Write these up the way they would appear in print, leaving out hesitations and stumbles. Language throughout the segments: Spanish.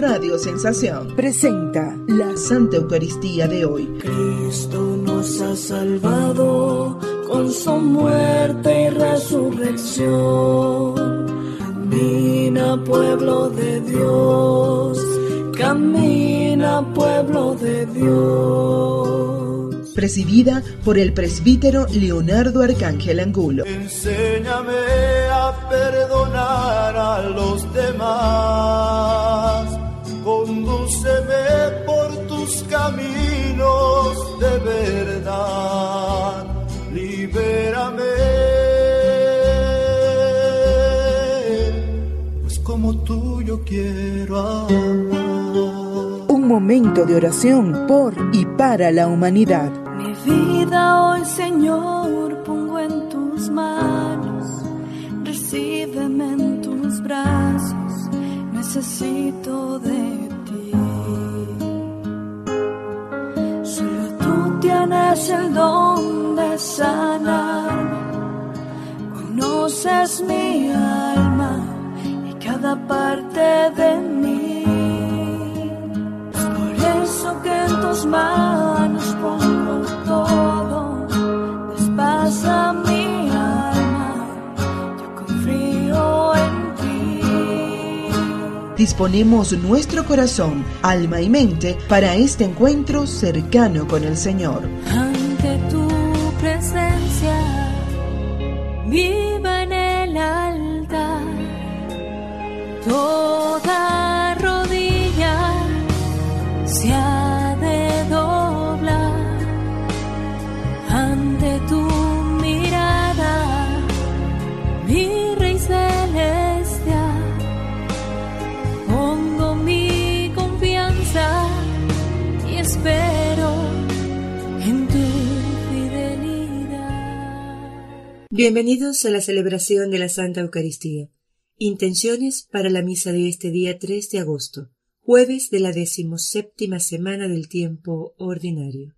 Radio Sensación presenta la Santa Eucaristía de hoy. Cristo nos ha salvado con su muerte y resurrección. Camina, pueblo de Dios, camina, pueblo de Dios. Presidida por el presbítero Leonardo Arcángel Angulo. Enséñame a perdonar a los demás. Condúceme por tus caminos de verdad. Libérame, pues como tú yo quiero amar. Un momento de oración por y para la humanidad. Mi vida hoy, Señor, pongo en tus manos. Recíbeme en tus brazos, necesito de ti. Solo tú tienes el don de sanar. Conoces mi alma y cada parte de mí. Es por eso que en tus manos pongo todo. Despasa mi alma, yo confío en ti. Disponemos nuestro corazón, alma y mente para este encuentro cercano con el Señor. Ante tu presencia, viva en el altar, toda rodilla se ha de doblar ante tu mirada, mi Rey celestial. Pongo mi confianza y espero en tu. Bienvenidos a la celebración de la Santa Eucaristía. Intenciones para la misa de este día 3 de agosto, jueves de la 17ª semana del tiempo ordinario.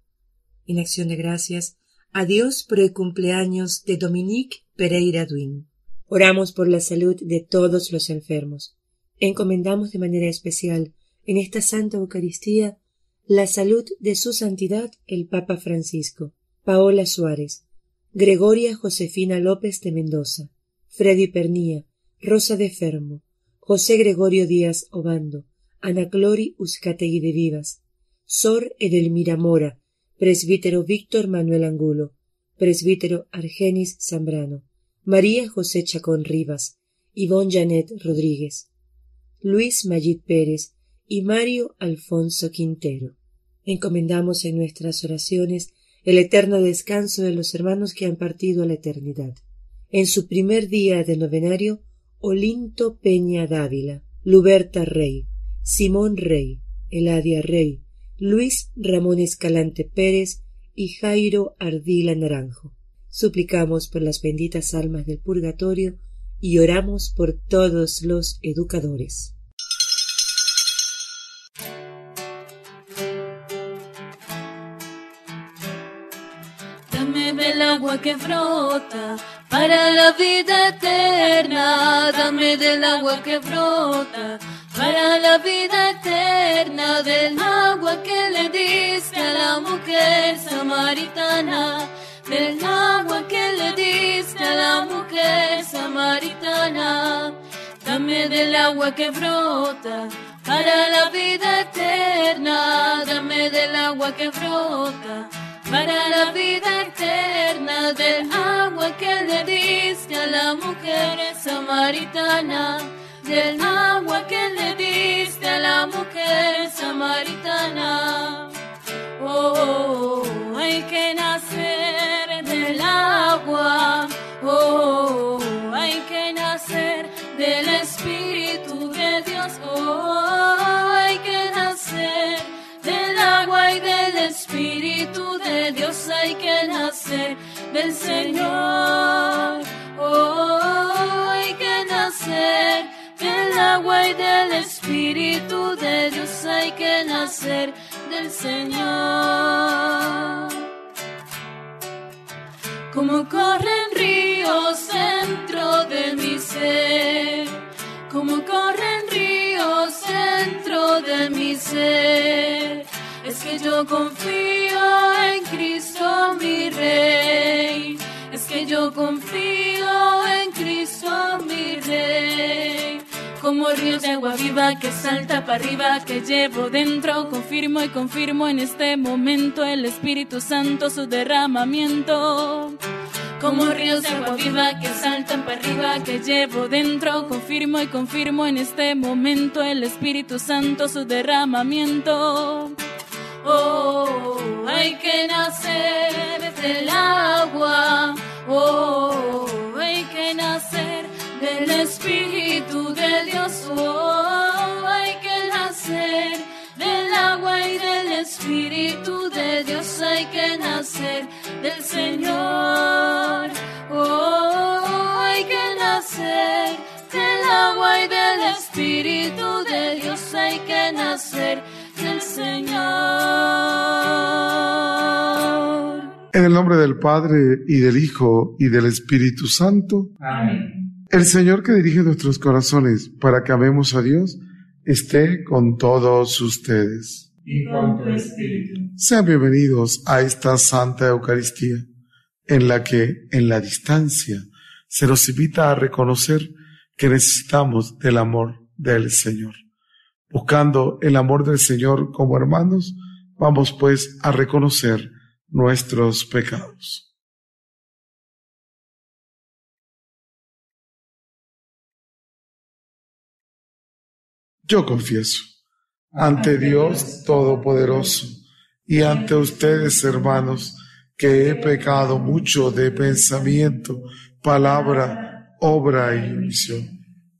En acción de gracias a Dios por el cumpleaños de Dominique Pereira Duin. Oramos por la salud de todos los enfermos. Encomendamos de manera especial en esta Santa Eucaristía la salud de su santidad el Papa Francisco, Paola Suárez, Gregoria Josefina López de Mendoza, Freddy Pernía, Rosa de Fermo, José Gregorio Díaz Obando, Ana Clori Uzcategui de Vivas, Sor Edelmira Mora, presbítero Víctor Manuel Angulo, presbítero Argenis Zambrano, María José Chacón Rivas, Ivonne Janet Rodríguez, Luis Magid Pérez y Mario Alfonso Quintero. Encomendamos en nuestras oraciones el eterno descanso de los hermanos que han partido a la eternidad. En su primer día de novenario, Olinto Peña Dávila, Luberta Rey, Simón Rey, Eladia Rey, Luis Ramón Escalante Pérez y Jairo Ardila Naranjo. Suplicamos por las benditas almas del purgatorio y oramos por todos los educadores. Agua que brota para la vida eterna, dame del agua que brota para la vida eterna, del agua que le diste a la mujer samaritana, del agua que le diste a la mujer samaritana, dame del agua que brota para la vida eterna, dame del agua que brota para la vida eterna, del agua que le diste a la mujer samaritana, del agua que le diste a la mujer samaritana. Oh, oh, hay que nacer del agua. Oh, oh, hay que nacer del Espíritu de Dios. Oh, oh, hay que nacer del agua y del Espíritu de Dios, hay que nacer del Señor. Oh, hay que nacer del agua y del Espíritu de Dios, hay que nacer del Señor. Como corren ríos dentro de mi ser, como corren ríos dentro de mi ser, que yo confío en Cristo mi Rey. Es que yo confío en Cristo mi Rey. Como río de agua viva que salta para arriba, que llevo dentro, confirmo y confirmo en este momento el Espíritu Santo, su derramamiento. Como ríos de agua viva que saltan para arriba, que llevo dentro, confirmo y confirmo en este momento el Espíritu Santo, su derramamiento. Oh, hay que nacer del agua. Oh, hay que nacer del Espíritu de Dios. Oh, hay que nacer del agua y del Espíritu de Dios. Hay que nacer del Señor. Oh, hay que nacer del agua y del Espíritu de Dios. Hay que nacer del Señor. En el nombre del Padre, y del Hijo, y del Espíritu Santo. Amén. El Señor que dirige nuestros corazones para que amemos a Dios, esté con todos ustedes. Y con tu espíritu. Sean bienvenidos a esta Santa Eucaristía, en la que, en la distancia, se nos invita a reconocer que necesitamos del amor del Señor. Buscando el amor del Señor como hermanos, vamos pues a reconocer nuestros pecados. Yo confieso ante Dios Todopoderoso y ante ustedes, hermanos, que he pecado mucho de pensamiento, palabra, obra y omisión.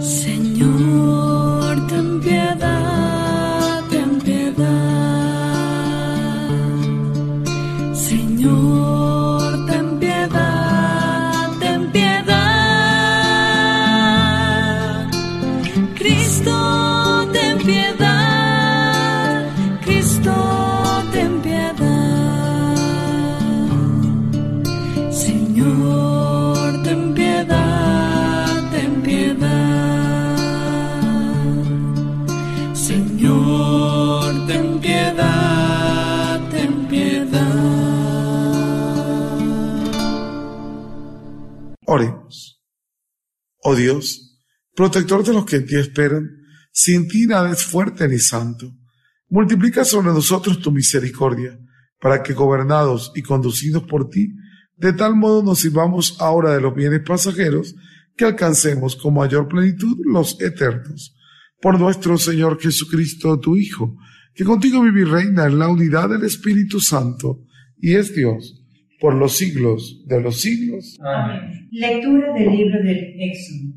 Señor, ten piedad, ten piedad. Señor, oremos. Oh Dios, protector de los que en ti esperan, sin ti nada es fuerte ni santo. Multiplica sobre nosotros tu misericordia, para que gobernados y conducidos por ti, de tal modo nos sirvamos ahora de los bienes pasajeros, que alcancemos con mayor plenitud los eternos. Por nuestro Señor Jesucristo, tu Hijo, que contigo vive y reina en la unidad del Espíritu Santo, y es Dios, por los siglos de los siglos. Amén. Lectura del libro del Éxodo.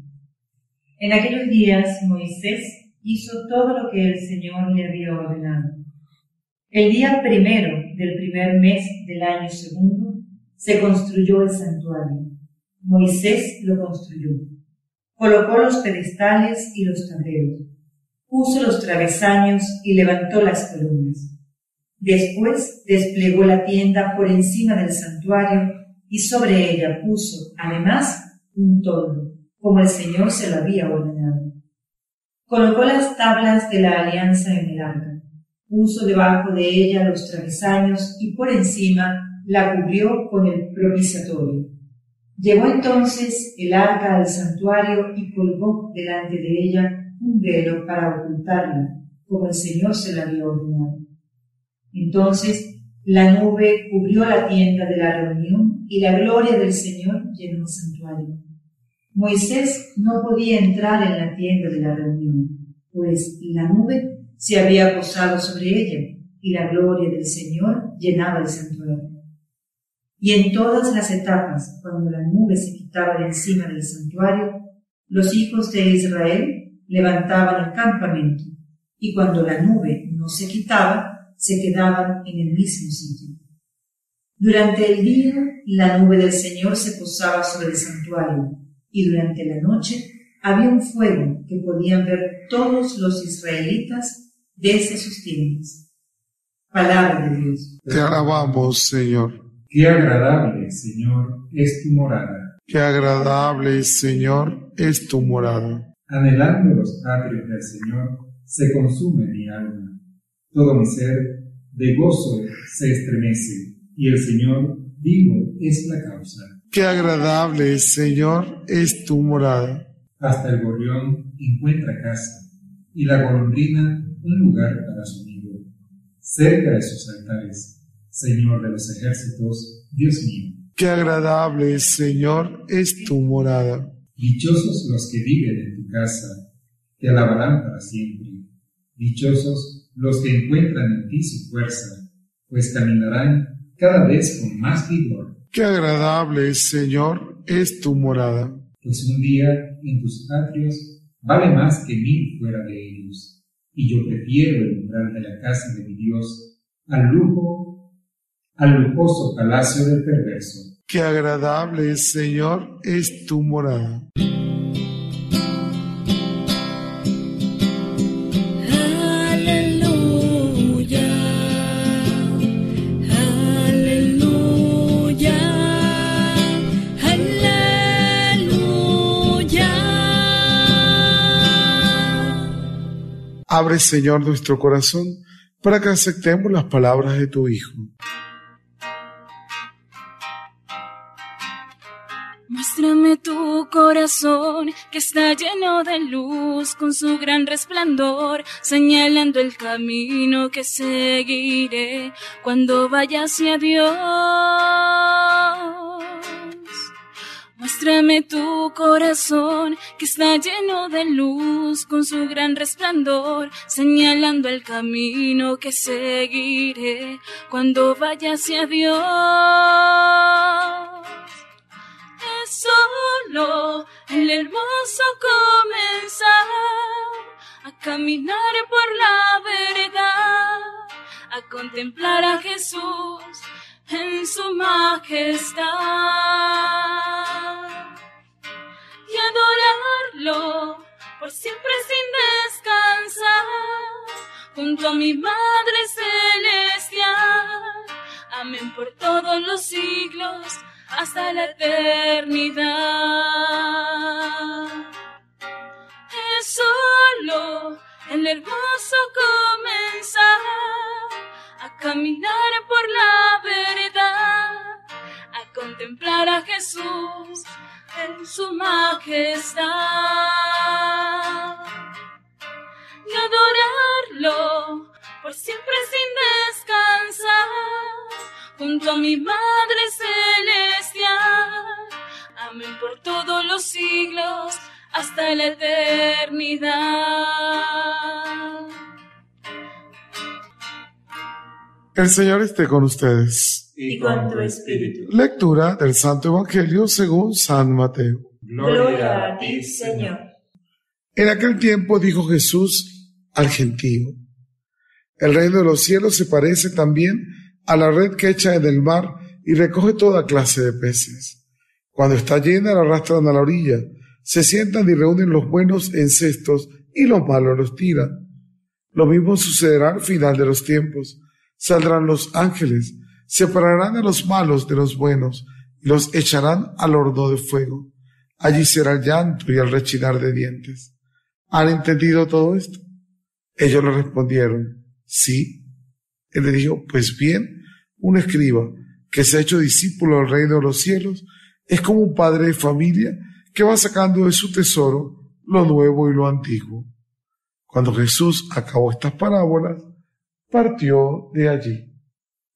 En aquellos días Moisés hizo todo lo que el Señor le había ordenado. El día primero del primer mes del año segundo se construyó el santuario. Moisés lo construyó. Colocó los pedestales y los tableros. Puso los travesaños y levantó las columnas. Después desplegó la tienda por encima del santuario y sobre ella puso, además, un toldo, como el Señor se lo había ordenado. Colocó las tablas de la alianza en el arca, puso debajo de ella los travesaños y por encima la cubrió con el propiciatorio. Llevó entonces el arca al santuario y colgó delante de ella un velo para ocultarla, como el Señor se lo había ordenado. Entonces la nube cubrió la tienda de la reunión y la gloria del Señor llenó el santuario. Moisés no podía entrar en la tienda de la reunión, pues la nube se había posado sobre ella y la gloria del Señor llenaba el santuario. Y en todas las etapas, cuando la nube se quitaba de encima del santuario, los hijos de Israel levantaban el campamento, y cuando la nube no se quitaba, se quedaban en el mismo sitio. Durante el día, la nube del Señor se posaba sobre el santuario, y durante la noche había un fuego que podían ver todos los israelitas desde sus tiendas. Palabra de Dios. Te alabamos, Señor. Qué agradable, Señor, es tu morada. Qué agradable, Señor, es tu morada. Anhelando los atrios del Señor, se consume mi alma. Todo mi ser de gozo se estremece, y el Señor, digo, es la causa. Qué agradable, Señor, es tu morada. Hasta el gorrión encuentra casa, y la golondrina un lugar para su nido. Cerca de sus altares, Señor de los ejércitos, Dios mío. Qué agradable, Señor, es tu morada. Dichosos los que viven en tu casa, te alabarán para siempre. Dichosos los que encuentran en ti su fuerza, pues caminarán cada vez con más vigor. Qué agradable, Señor, es tu morada. Pues un día en tus atrios vale más que mil fuera de ellos, y yo prefiero el umbral de la casa de mi Dios al lujoso palacio del perverso. Qué agradable, Señor, es tu morada. Abre, Señor, nuestro corazón para que aceptemos las palabras de tu Hijo. Muéstrame tu corazón que está lleno de luz con su gran resplandor, señalando el camino que seguiré cuando vaya hacia Dios. Muéstrame tu corazón que está lleno de luz con su gran resplandor, señalando el camino que seguiré cuando vaya hacia Dios. Es solo el hermoso comenzar a caminar por la verdad, a contemplar a Jesús en su majestad y adorarlo por siempre sin descansar, junto a mi Madre Celestial. Amén por todos los siglos hasta la eternidad. Es solo el hermoso comenzar a caminar por la verdad, a contemplar a Jesús en su majestad y adorarlo por siempre sin descansar, junto a mi Madre Celestial. Amén por todos los siglos hasta la eternidad. El Señor esté con ustedes. Y con tu espíritu. Lectura del Santo Evangelio según San Mateo. Gloria a ti, Señor. En aquel tiempo dijo Jesús al gentío: el reino de los cielos se parece también a la red que echa en el mar y recoge toda clase de peces. Cuando está llena la arrastran a la orilla, se sientan y reúnen los buenos en cestos y los malos los tiran. Lo mismo sucederá al final de los tiempos. Saldrán los ángeles, separarán a los malos de los buenos y los echarán al horno de fuego. Allí será el llanto y el rechinar de dientes. ¿Han entendido todo esto? Ellos le respondieron: sí. Él le dijo: pues bien, un escriba que se ha hecho discípulo del reino de los cielos es como un padre de familia que va sacando de su tesoro lo nuevo y lo antiguo. Cuando Jesús acabó estas parábolas, partió de allí.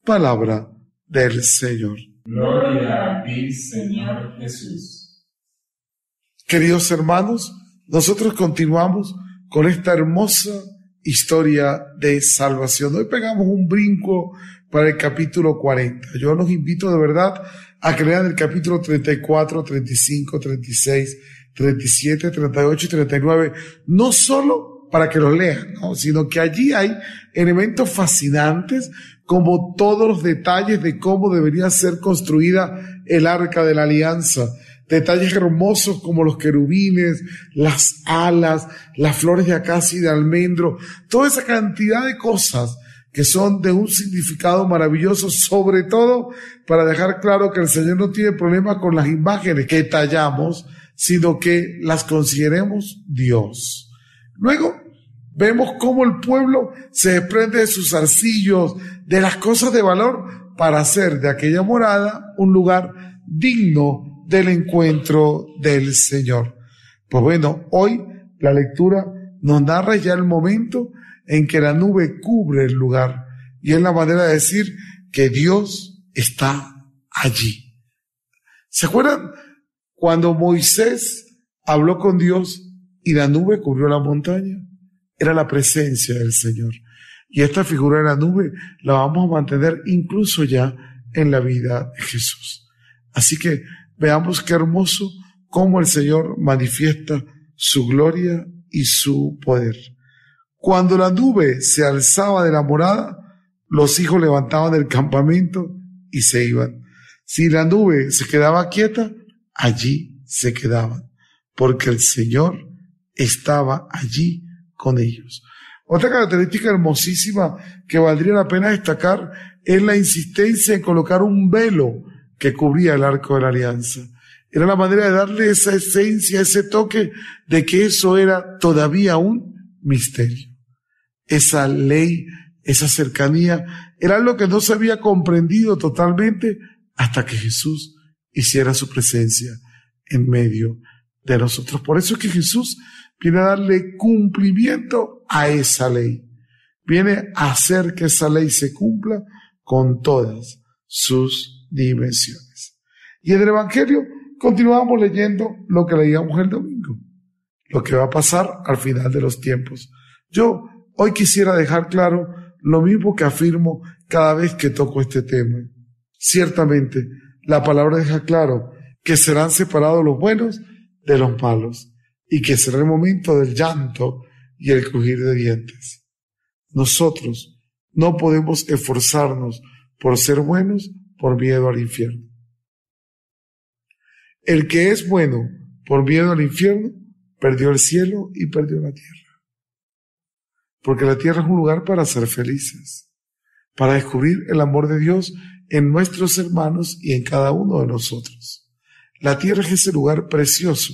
Palabra del Señor. Gloria a ti, Señor Jesús. Queridos hermanos, nosotros continuamos con esta hermosa historia de salvación. Hoy pegamos un brinco para el capítulo 40. Yo los invito de verdad a que lean el capítulo 34, 35, 36, 37, 38 y 39, no solo para que los lean, ¿no?, sino que allí hay elementos fascinantes como todos los detalles de cómo debería ser construida el Arca de la Alianza. Detalles hermosos como los querubines, las alas, las flores de acacia y de almendro, toda esa cantidad de cosas que son de un significado maravilloso, sobre todo para dejar claro que el Señor no tiene problema con las imágenes que tallamos, sino que las consideremos Dios. Luego vemos cómo el pueblo se desprende de sus zarcillos, de las cosas de valor, para hacer de aquella morada un lugar digno del encuentro del Señor. Pues bueno, hoy la lectura nos narra ya el momento en que la nube cubre el lugar, y es la manera de decir que Dios está allí. ¿Se acuerdan cuando Moisés habló con Dios y la nube cubrió la montaña? Era la presencia del Señor, y esta figura de la nube la vamos a mantener incluso ya en la vida de Jesús. Así que veamos qué hermoso cómo el Señor manifiesta su gloria y su poder. Cuando la nube se alzaba de la morada, los hijos levantaban el campamento y se iban. Si la nube se quedaba quieta, allí se quedaban, porque el Señor estaba allí con ellos. Otra característica hermosísima que valdría la pena destacar es la insistencia en colocar un velo que cubría el arco de la alianza. Era la manera de darle esa esencia, ese toque de que eso era todavía un misterio. Esa ley, esa cercanía, era algo que no se había comprendido totalmente hasta que Jesús hiciera su presencia en medio de nosotros. Por eso es que Jesús viene a darle cumplimiento a esa ley. Viene a hacer que esa ley se cumpla con todas sus dimensiones. Y en el Evangelio continuamos leyendo lo que leíamos el domingo, lo que va a pasar al final de los tiempos. Yo hoy quisiera dejar claro lo mismo que afirmo cada vez que toco este tema. Ciertamente, la palabra deja claro que serán separados los buenos de los malos, y que será el momento del llanto y el crujir de dientes. Nosotros no podemos esforzarnos por ser buenos por miedo al infierno. El que es bueno por miedo al infierno perdió el cielo y perdió la tierra, porque la tierra es un lugar para ser felices, para descubrir el amor de Dios en nuestros hermanos y en cada uno de nosotros. La tierra es ese lugar precioso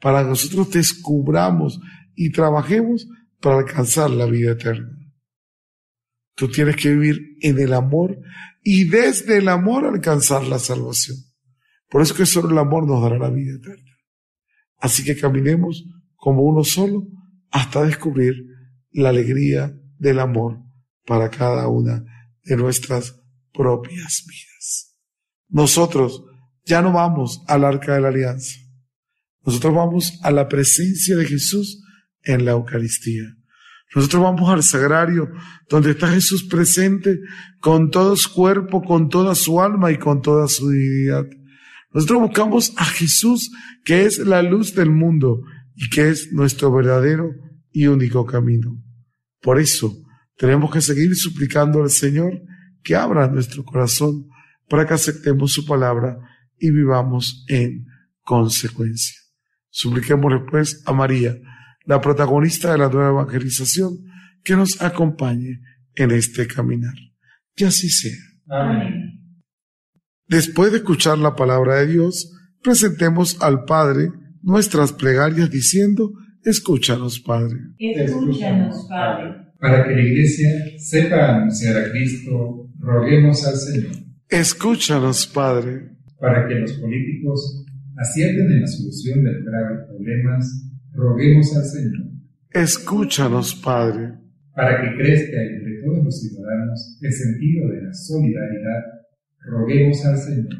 para que nosotros descubramos y trabajemos para alcanzar la vida eterna. Tú tienes que vivir en el amor y desde el amor alcanzar la salvación. Por eso que solo el amor nos dará la vida eterna. Así que caminemos como uno solo hasta descubrir la alegría del amor para cada una de nuestras propias vidas. Nosotros ya no vamos al arca de la alianza. Nosotros vamos a la presencia de Jesús en la Eucaristía. Nosotros vamos al sagrario, donde está Jesús presente con todo su cuerpo, con toda su alma y con toda su divinidad. Nosotros buscamos a Jesús, que es la luz del mundo y que es nuestro verdadero y único camino. Por eso tenemos que seguir suplicando al Señor que abra nuestro corazón para que aceptemos su palabra y vivamos en consecuencia. Supliquemos después a María, la protagonista de la nueva evangelización, que nos acompañe en este caminar. Que así sea. Amén. Después de escuchar la palabra de Dios, presentemos al Padre nuestras plegarias diciendo: escúchanos, Padre. Escúchanos, Padre. Para que la Iglesia sepa anunciar a Cristo, roguemos al Señor. Escúchanos, Padre. Para que los políticos acierten en la solución de graves problemas, roguemos al Señor. Escúchanos, Padre. Para que crezca entre todos los ciudadanos el sentido de la solidaridad, roguemos al Señor.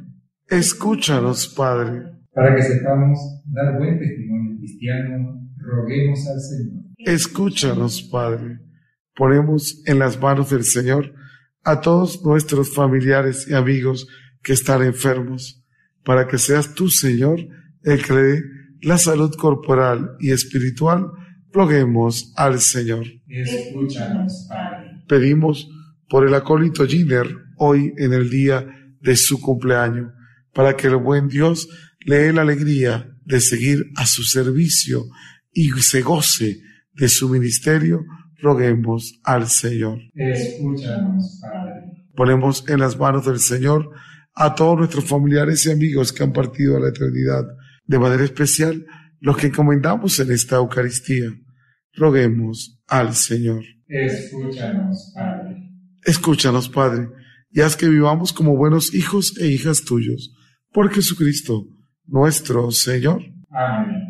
Escúchanos, Padre. Para que sepamos dar buen testimonio cristiano, roguemos al Señor. Escúchanos, Padre. Ponemos en las manos del Señor a todos nuestros familiares y amigos que están enfermos, para que seas tú, Señor, el que le dé la salud corporal y espiritual, roguemos al Señor. Escúchanos, Padre. Pedimos por el acólito Giner hoy en el día de su cumpleaños, para que el buen Dios le dé la alegría de seguir a su servicio y se goce de su ministerio, roguemos al Señor. Escúchanos, Padre. Ponemos en las manos del Señor a todos nuestros familiares y amigos que han partido a la eternidad, de manera especial los que encomendamos en esta Eucaristía, roguemos al Señor. Escúchanos, Padre. Escúchanos, Padre, y haz que vivamos como buenos hijos e hijas tuyos, por Jesucristo, nuestro Señor. Amén.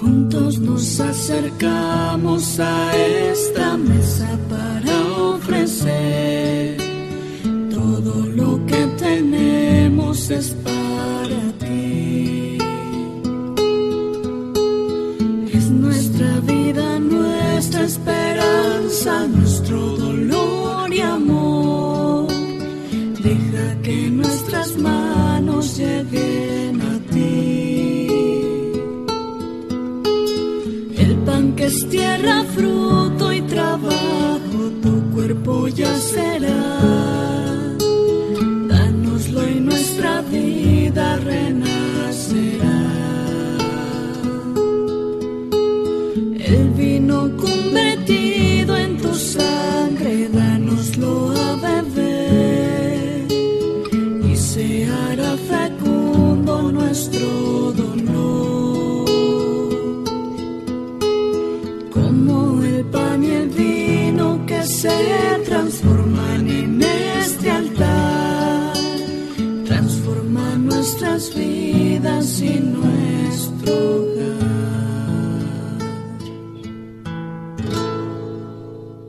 Juntos nos acercamos a esta mesa para ofrecer todo lo que tenemos, es para ti. Es nuestra vida, nuestra esperanza, nuestro dolor y amor. Deja que nuestras manos lleguen a ti. El pan que es tierra, fruto y trabajo, tu cuerpo ya será. Vida renacerá. El vino convertido en tu sangre, dánoslo a beber, y se hará fecundo nuestro dolor. Como el pan y el vino que se transforman en este altar, nuestras vidas y nuestro hogar.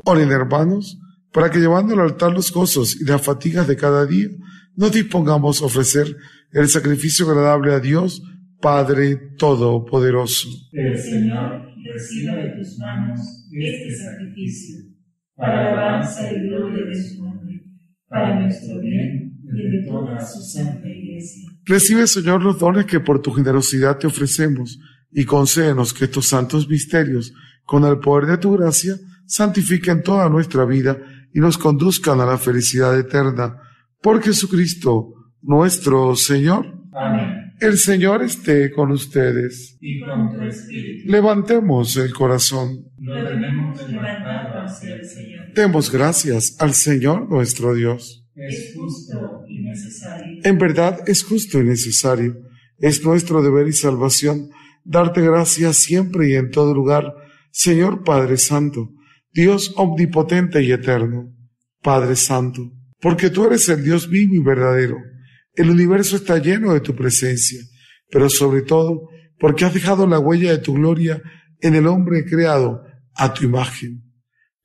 Oren, hermanos, para que llevando al altar los gozos y las fatigas de cada día, nos dispongamos a ofrecer el sacrificio agradable a Dios, Padre Todopoderoso. El Señor reciba de tus manos este sacrificio, para alabanza y gloria de su nombre, para nuestro bien y de toda su santa iglesia. Recibe, Señor, los dones que por tu generosidad te ofrecemos, y concédenos que estos santos misterios, con el poder de tu gracia, santifiquen toda nuestra vida y nos conduzcan a la felicidad eterna. Por Jesucristo, nuestro Señor. Amén. El Señor esté con ustedes. Y con tu espíritu. Levantemos el corazón. Lo tenemos levantado hacia el Señor. Demos gracias al Señor nuestro Dios. Es justo y necesario. En verdad es justo y necesario. Es nuestro deber y salvación darte gracias siempre y en todo lugar, Señor Padre Santo, Dios omnipotente y eterno. Padre Santo, porque tú eres el Dios vivo y verdadero. El universo está lleno de tu presencia, pero sobre todo porque has dejado la huella de tu gloria en el hombre creado a tu imagen.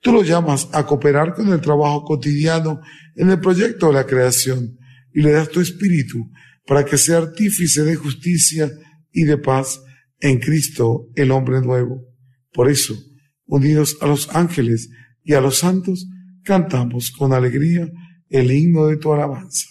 Tú lo llamas a cooperar con el trabajo cotidiano en el proyecto de la creación y le das tu espíritu para que sea artífice de justicia y de paz en Cristo, el hombre nuevo. Por eso, unidos a los ángeles y a los santos, cantamos con alegría el himno de tu alabanza.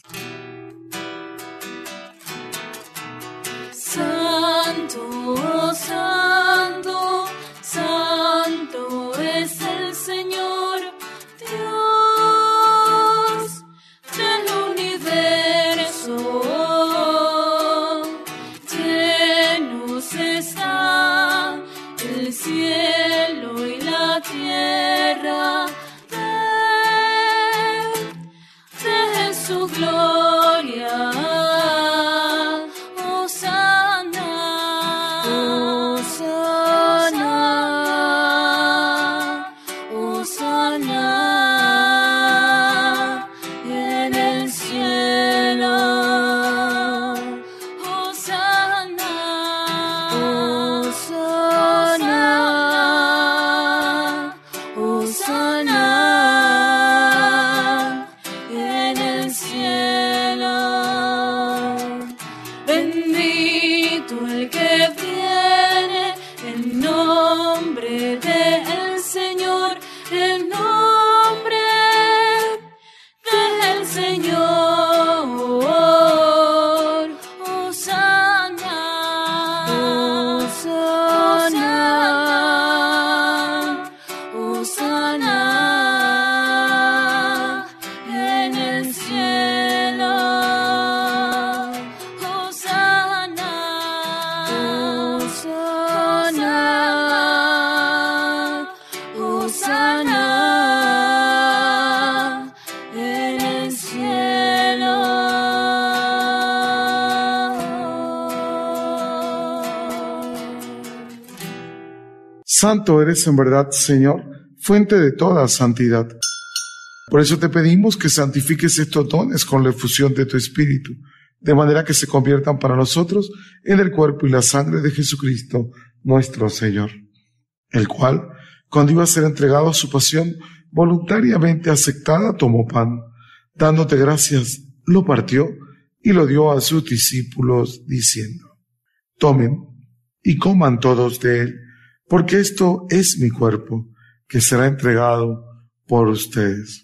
Santo eres en verdad, Señor, fuente de toda santidad. Por eso te pedimos que santifiques estos dones con la efusión de tu Espíritu, de manera que se conviertan para nosotros en el cuerpo y la sangre de Jesucristo, nuestro Señor, el cual, cuando iba a ser entregado a su pasión voluntariamente aceptada, tomó pan, dándote gracias, lo partió y lo dio a sus discípulos, diciendo: tomen y coman todos de él, porque esto es mi cuerpo, que será entregado por ustedes.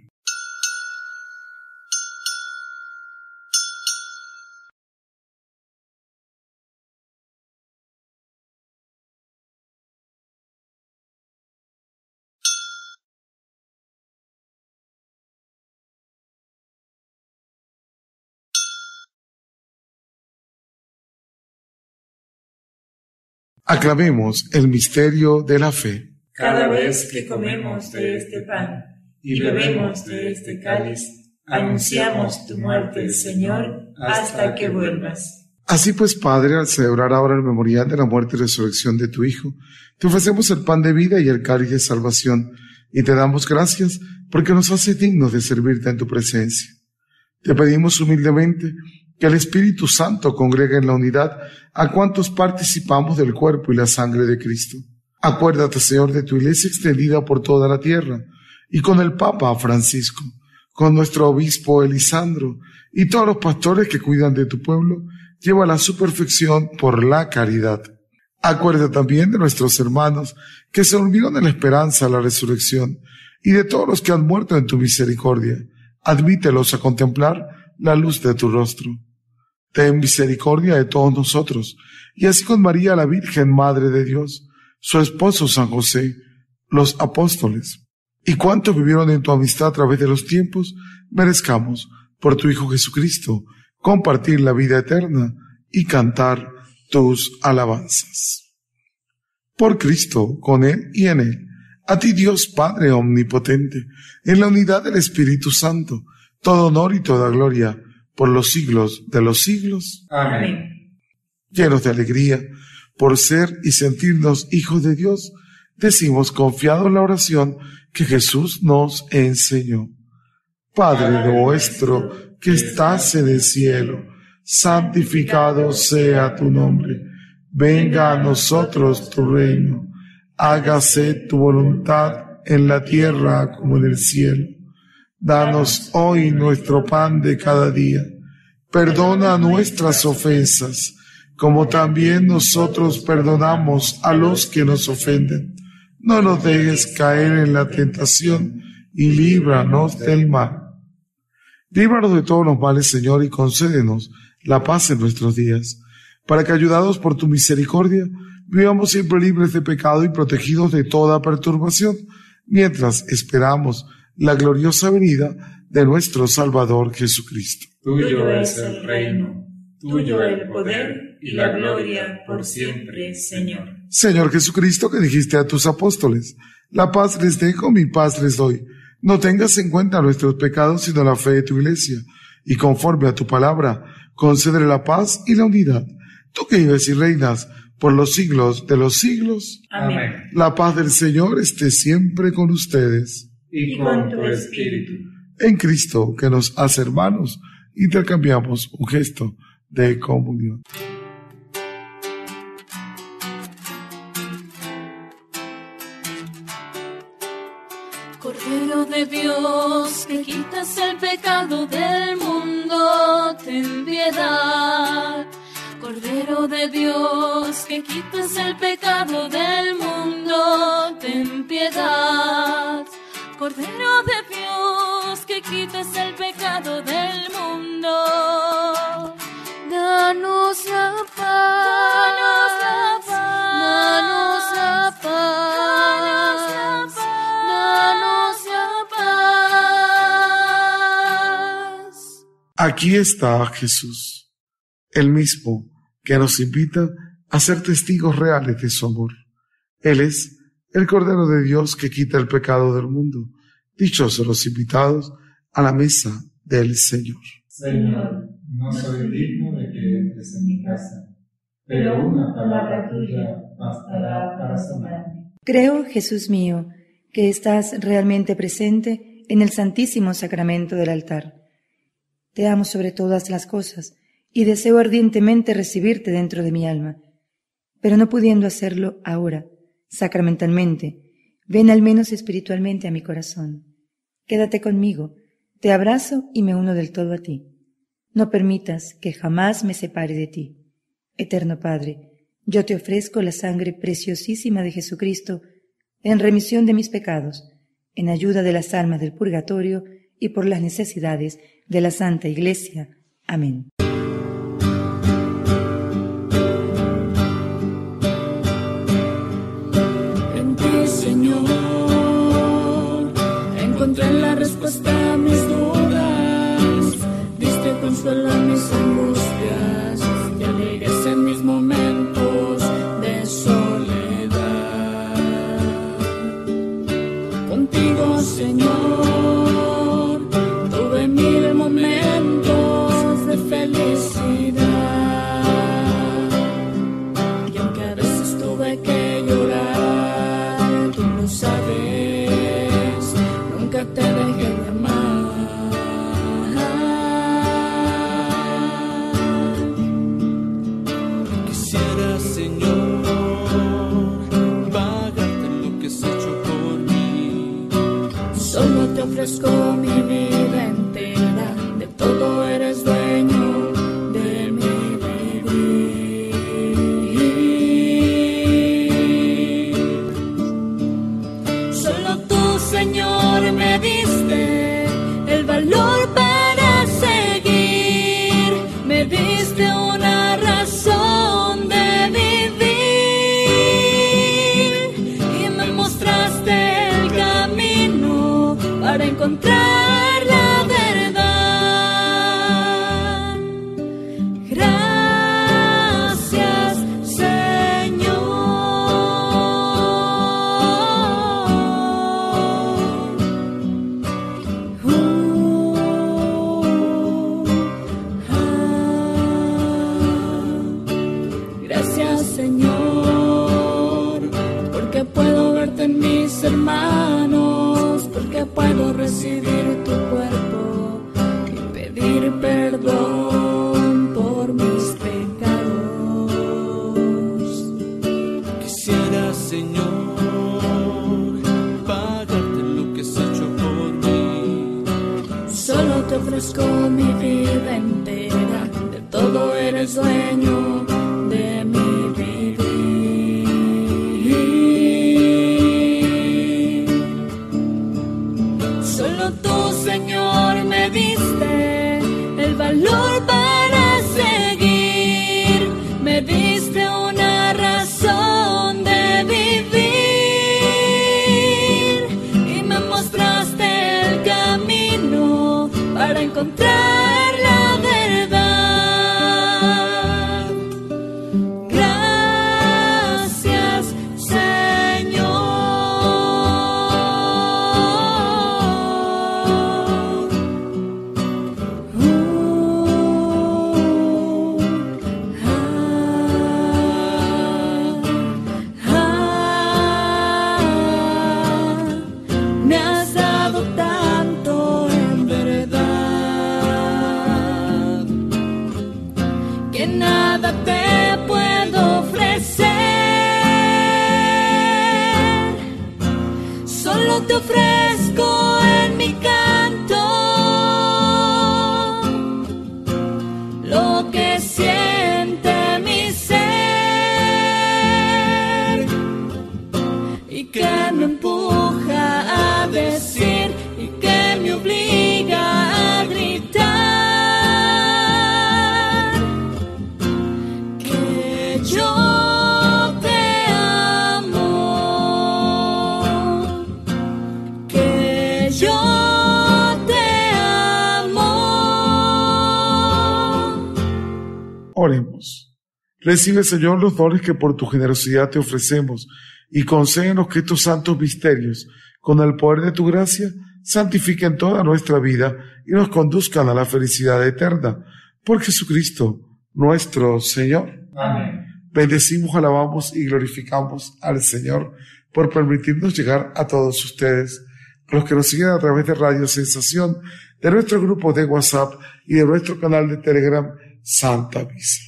Aclamemos el misterio de la fe. Cada vez que comemos de este pan y bebemos de este cáliz, anunciamos tu muerte, Señor, hasta que vuelvas. Así pues, Padre, al celebrar ahora el memorial de la muerte y resurrección de tu Hijo, te ofrecemos el pan de vida y el cáliz de salvación, y te damos gracias porque nos haces dignos de servirte en tu presencia. Te pedimos humildemente que el Espíritu Santo congregue en la unidad a cuantos participamos del cuerpo y la sangre de Cristo. Acuérdate, Señor, de tu Iglesia extendida por toda la tierra, y con el Papa Francisco, con nuestro obispo Elisandro, y todos los pastores que cuidan de tu pueblo, llévala a su perfección por la caridad. Acuérdate también de nuestros hermanos que se durmieron en la esperanza de la resurrección, y de todos los que han muerto en tu misericordia. Admítelos a contemplar la luz de tu rostro. Ten misericordia de todos nosotros, y así con María la Virgen, Madre de Dios, su esposo San José, los apóstoles, y cuantos vivieron en tu amistad a través de los tiempos, merezcamos, por tu Hijo Jesucristo, compartir la vida eterna y cantar tus alabanzas. Por Cristo, con Él y en Él, a ti Dios Padre Omnipotente, en la unidad del Espíritu Santo, todo honor y toda gloria, por los siglos de los siglos. Amén. Llenos de alegría por ser y sentirnos hijos de Dios, decimos confiados en la oración que Jesús nos enseñó: Padre nuestro que estás en el cielo, santificado sea tu nombre. Venga a nosotros tu reino. Hágase tu voluntad en la tierra como en el cielo. Danos hoy nuestro pan de cada día. Perdona nuestras ofensas, como también nosotros perdonamos a los que nos ofenden. No nos dejes caer en la tentación y líbranos del mal. Líbranos de todos los males, Señor, y concédenos la paz en nuestros días, para que, ayudados por tu misericordia, vivamos siempre libres de pecado y protegidos de toda perturbación, mientras esperamos la gloriosa venida de nuestro Salvador Jesucristo. Tuyo es el reino, tuyo el poder y la gloria por siempre, Señor. Señor Jesucristo, que dijiste a tus apóstoles: la paz les dejo, mi paz les doy. No tengas en cuenta nuestros pecados, sino la fe de tu Iglesia, y conforme a tu palabra, concédele la paz y la unidad. Tú que vives y reinas por los siglos de los siglos. Amén. La paz del Señor esté siempre con ustedes. Y con tu espíritu. en Cristo que nos hace hermanos, intercambiamos un gesto de comunión. Cordero de Dios, que quitas el pecado del mundo, ten piedad. Cordero de Dios, que quitas el pecado del mundo, ten piedad. Cordero de Dios, que quitas el pecado del mundo, danos la paz, danos la paz, danos la paz, danos la paz. Aquí está Jesús, el mismo que nos invita a ser testigos reales de su amor. Él es el Cordero de Dios que quita el pecado del mundo. Dichosos los invitados a la mesa del Señor. Señor, no soy digno de que entres en mi casa, pero una palabra tuya bastará para sanarme. Creo, Jesús mío, que estás realmente presente en el Santísimo Sacramento del altar. Te amo sobre todas las cosas y deseo ardientemente recibirte dentro de mi alma. Pero no pudiendo hacerlo ahora, sacramentalmente, ven al menos espiritualmente a mi corazón. Quédate conmigo, te abrazo y me uno del todo a ti. No permitas que jamás me separe de ti. Eterno Padre, yo te ofrezco la sangre preciosísima de Jesucristo en remisión de mis pecados, en ayuda de las almas del purgatorio y por las necesidades de la Santa Iglesia. Amén. En ti, Señor, encontré la respuesta a mis dudas, diste consuelo a mis angustias y alegres en mis momentos de soledad. Contigo, Señor, ofrezco mi vida entera, de todo eres dueño de mi vivir. Solo tú, Señor, me diste el valor para seguir, me diste una razón de vivir y me mostraste el camino para encontrar la verdad. Gracias, Señor. Gracias, Señor, porque puedo verte en mis hermanos, que puedo recibir tu cuerpo y pedir perdón por mis pecados. Quisiera, Señor, pagarte lo que has hecho por mí. Solo te ofrezco mi vida entera, de todo eres dueño de mí. Señor, me diste el valor para seguir, me diste una razón de vivir y me mostraste el camino para encontrar la verdad. Gracias, Señor. que nada te puedo ofrecer, solo te ofrezco en mi canto lo que siente mi ser y que me empuja a decir y que me obliga a gritar. Oremos. Recibe, Señor, los dones que por tu generosidad te ofrecemos y concédenos que estos santos misterios, con el poder de tu gracia, santifiquen toda nuestra vida y nos conduzcan a la felicidad eterna. Por Jesucristo, nuestro Señor. Amén. Bendecimos, alabamos y glorificamos al Señor por permitirnos llegar a todos ustedes, los que nos siguen a través de Radio Sensación, de nuestro grupo de WhatsApp y de nuestro canal de Telegram, Santa Misa.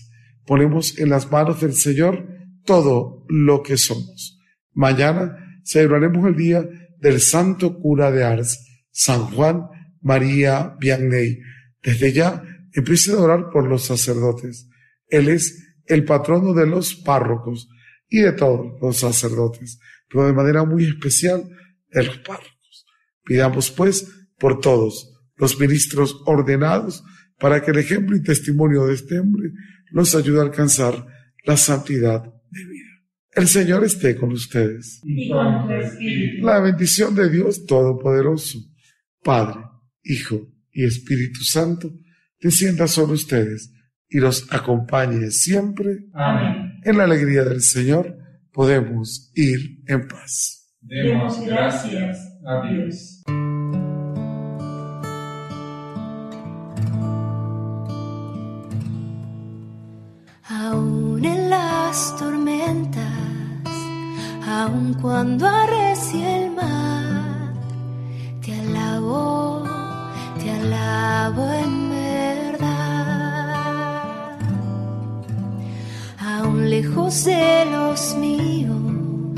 Ponemos en las manos del Señor todo lo que somos. Mañana celebraremos el día del Santo Cura de Ars, San Juan María Vianney. Desde ya empiecen a orar por los sacerdotes. Él es el patrono de los párrocos y de todos los sacerdotes, pero de manera muy especial de los párrocos. Pidamos pues por todos los ministros ordenados, para que el ejemplo y testimonio de este hombre los ayude a alcanzar la santidad de vida. El Señor esté con ustedes. Y con tu espíritu. La bendición de Dios Todopoderoso, Padre, Hijo y Espíritu Santo, descienda sobre ustedes y los acompañe siempre. Amén. En la alegría del Señor podemos ir en paz. Demos gracias a Dios. Aún en las tormentas, aun cuando arrecie el mar, te alabo en verdad. Aún lejos de los míos,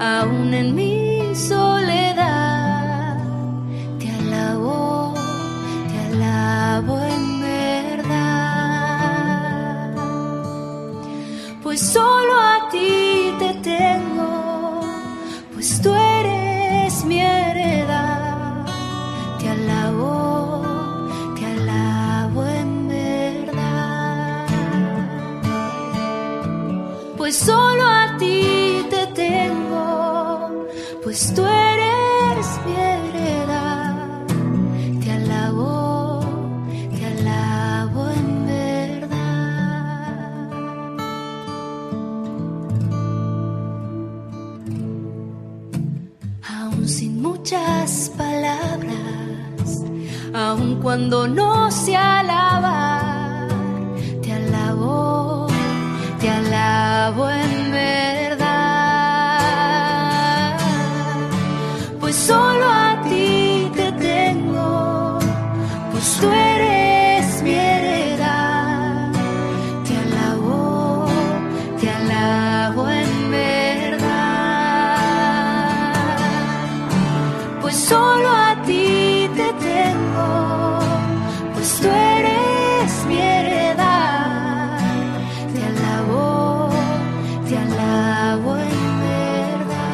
aún en mi soledad, te alabo en pues solo a ti te tengo, pues tú eres mi heredad. Te alabo en verdad. Pues solo a ti te tengo, pues tú eres mi heredad. Te alabo en muchas palabras, aun cuando no sé alabar, te alabo en verdad. Pues solo a ti te tengo, pues tú eres mi heredad. Te alabo en verdad. Solo a ti te tengo, pues tú eres mi heredad. Te alabo en verdad.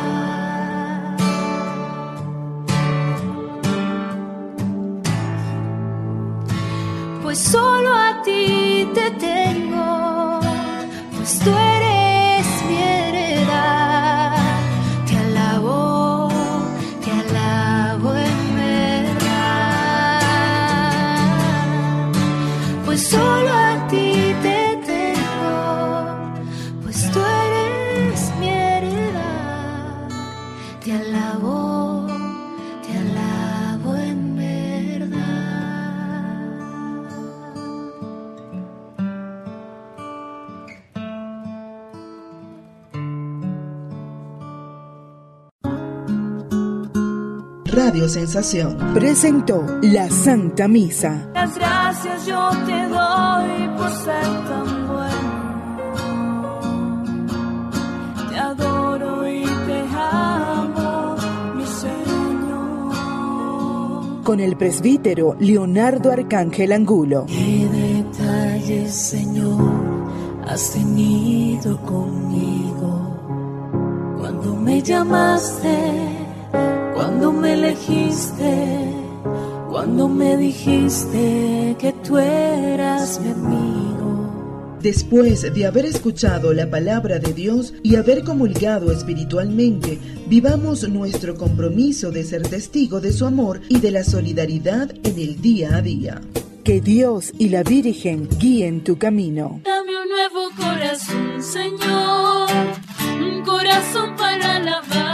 Pues solo a ti te tengo, pues tú eres mi heredad. Solo a ti te tengo, pues tú eres mi heredad. Te alabo en verdad. Radio Sensación presentó la Santa Misa. Las gracias yo te doy por ser tan bueno. Te adoro y te amo, mi Señor. Con el presbítero Leonardo Arcángel Angulo. Qué detalles, Señor, has tenido conmigo. Cuando me llamaste, cuando me elegiste, cuando me dijiste que tú eras mi amigo. Después de haber escuchado la palabra de Dios y haber comulgado espiritualmente, vivamos nuestro compromiso de ser testigo de su amor y de la solidaridad en el día a día. Que Dios y la Virgen guíen tu camino. Dame un nuevo corazón, Señor, un corazón para alabar.